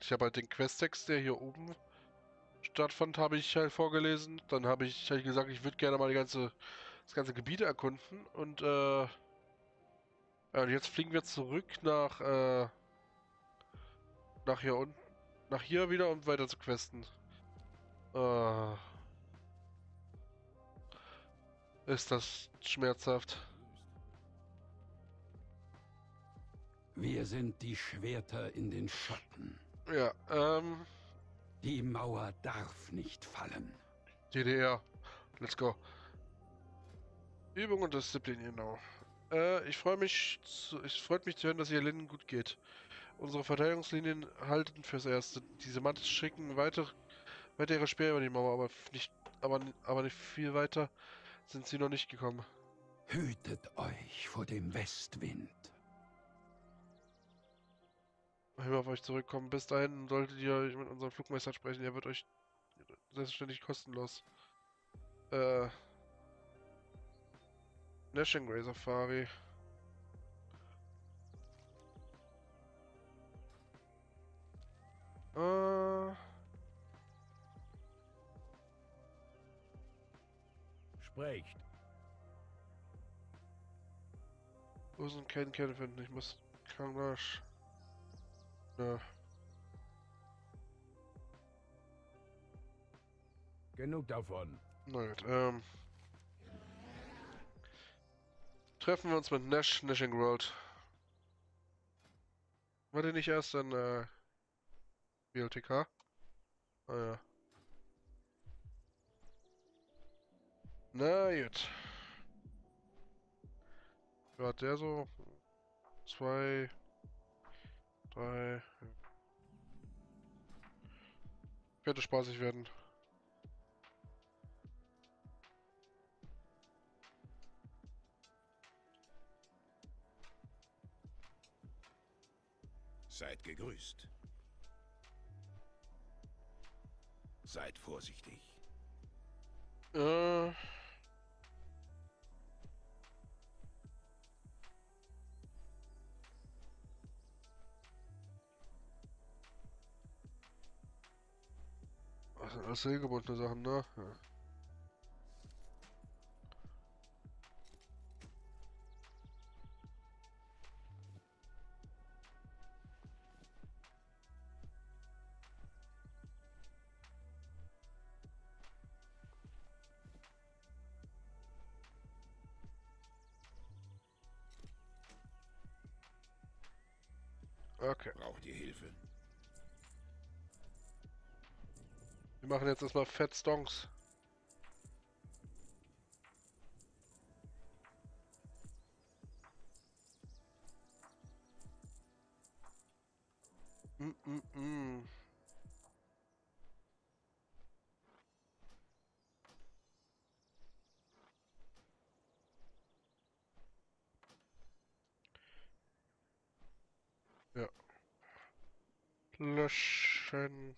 Ich habe halt den Questtext, der hier oben stattfand, habe ich halt vorgelesen. Dann habe ich halt gesagt, ich würde gerne mal das ganze Gebiet erkunden. Und ja, jetzt fliegen wir zurück nach nach hier unten, nach hier wieder, um weiter zu questen. Ist das schmerzhaft? Wir sind die Schwerter in den Schatten. Ja, die Mauer darf nicht fallen. DDR. Let's go. Übung und Disziplin, genau. Es freut mich zu hören, dass ihr Linden gut geht. Unsere Verteidigungslinien halten fürs Erste. Diese Mantis schicken weitere Speere über die Mauer, aber nicht viel weiter sind sie noch nicht gekommen. Hütet euch vor dem Westwind. Wenn wir auf euch zurückkommen, bis dahin solltet ihr mit unserem Flugmeister sprechen. Er wird euch selbstverständlich kostenlos Nesingwary Safari. Sprecht. Wo sind keine Kerne finden? Ich muss Kanasch. Ja. Genug davon. Na gut, treffen wir uns mit Nesingwary. War der nicht erst ein BLTK? Ah ja. Na gut. Ja, der so 2, 3. Könnte spaßig werden. Seid gegrüßt. Seid vorsichtig. Das sind alles segelgebundene Sachen, ne? Ja. Okay. Braucht ihr Hilfe? Wir machen jetzt erstmal Fett Stonks. Ja. Löschen.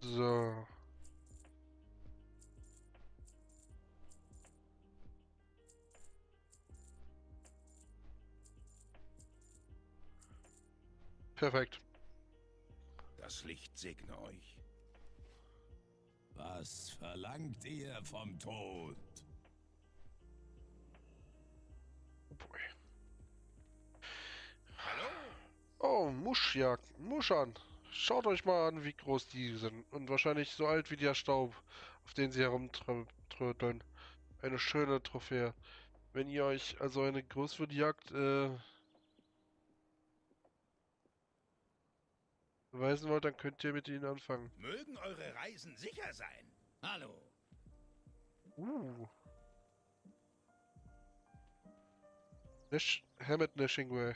So. Perfekt. Das Licht segne euch. Was verlangt ihr vom Tod? Oh boy. Hallo? Oh, Mushanjagt, Muschan. Schaut euch mal an, wie groß die sind und wahrscheinlich so alt wie der Staub, auf den sie herumtrödeln. Eine schöne Trophäe. Wenn ihr euch also eine Großwildjagd beweisen wollt, dann könnt ihr mit ihnen anfangen. Mögen eure Reisen sicher sein. Hallo. Hammett Nesingwary.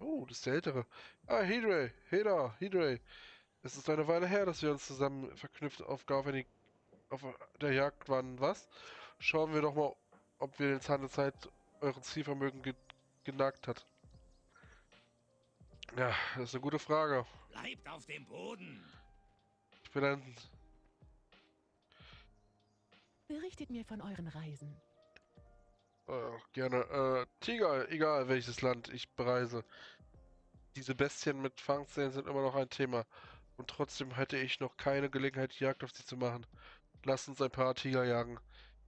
Oh, das ist der ältere. Ah, Hydre. Es ist eine Weile her, dass wir uns zusammen verknüpft auf der Jagd waren. Was? Schauen wir doch mal, ob wir den Zahn der Zeit euren Zielvermögen genagt hat. Ja, das ist eine gute Frage. Bleibt auf dem Boden. Ich bin ein Berichtet mir von euren Reisen. Gerne. Tiger, egal welches Land ich bereise. Diese Bestien mit Fangzähnen sind immer noch ein Thema. Und trotzdem hätte ich noch keine Gelegenheit, Jagd auf sie zu machen. Lasst uns ein paar Tiger jagen.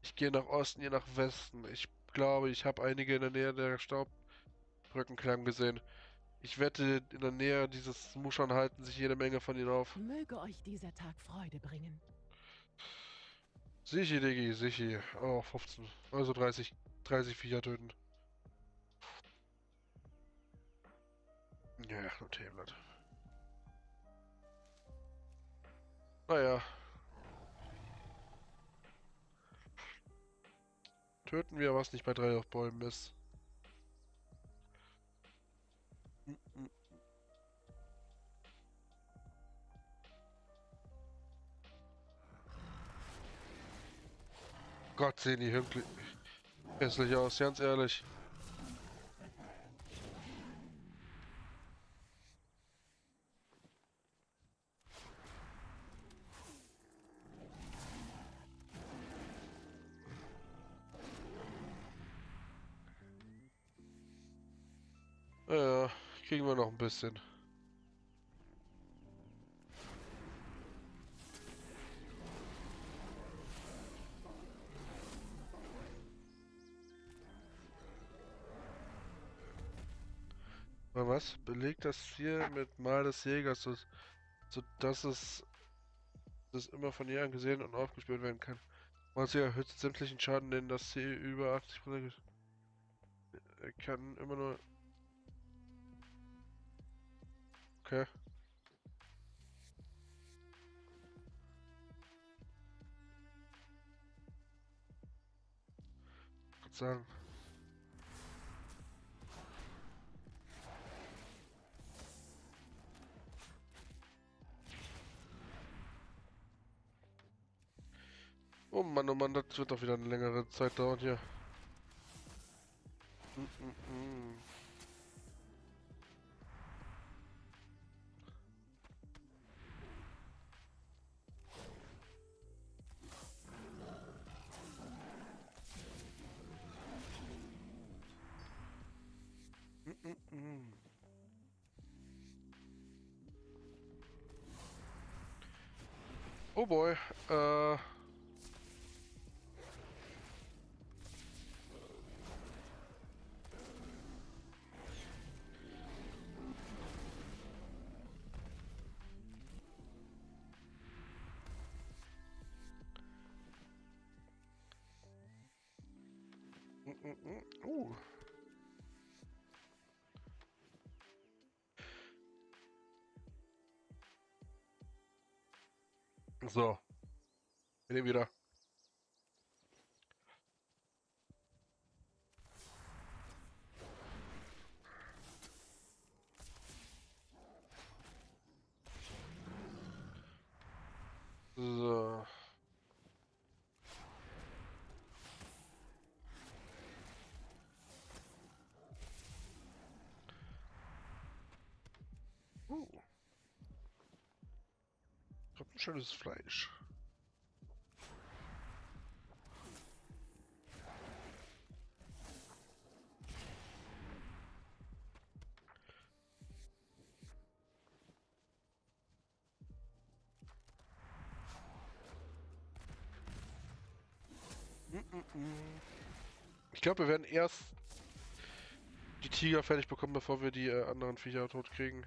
Ich gehe nach Osten, ihr nach Westen. Ich glaube, ich habe einige in der Nähe der Staubbrückenklamm gesehen. Ich wette, in der Nähe dieses Muschern halten sich jede Menge von ihnen auf. Möge euch dieser Tag Freude bringen. Sichi, Diggi, Sichi. Oh, 15. Also 30 Viecher töten. Ja, nur Teeblatt. Naja. Töten wir, was nicht bei 3 auf Bäumen ist. Gott, sehen die hässlich aus, ganz ehrlich. Ja, kriegen wir noch ein bisschen. Was? Belegt das hier mit Mal des Jägers, sodass es immer von Jägern gesehen und aufgespürt werden kann. Mal des Jägers erhöht sämtlichen Schaden, denn das Ziel über 80% ist. Er kann immer nur... Okay. Ich würde sagen. Oh Mann, das wird doch wieder eine längere Zeit dauern hier. Oh boy, So, wir nehmen wieder. So. Schönes Fleisch. Ich glaube, wir werden erst die Tiger fertig bekommen, bevor wir die anderen Viecher tot kriegen.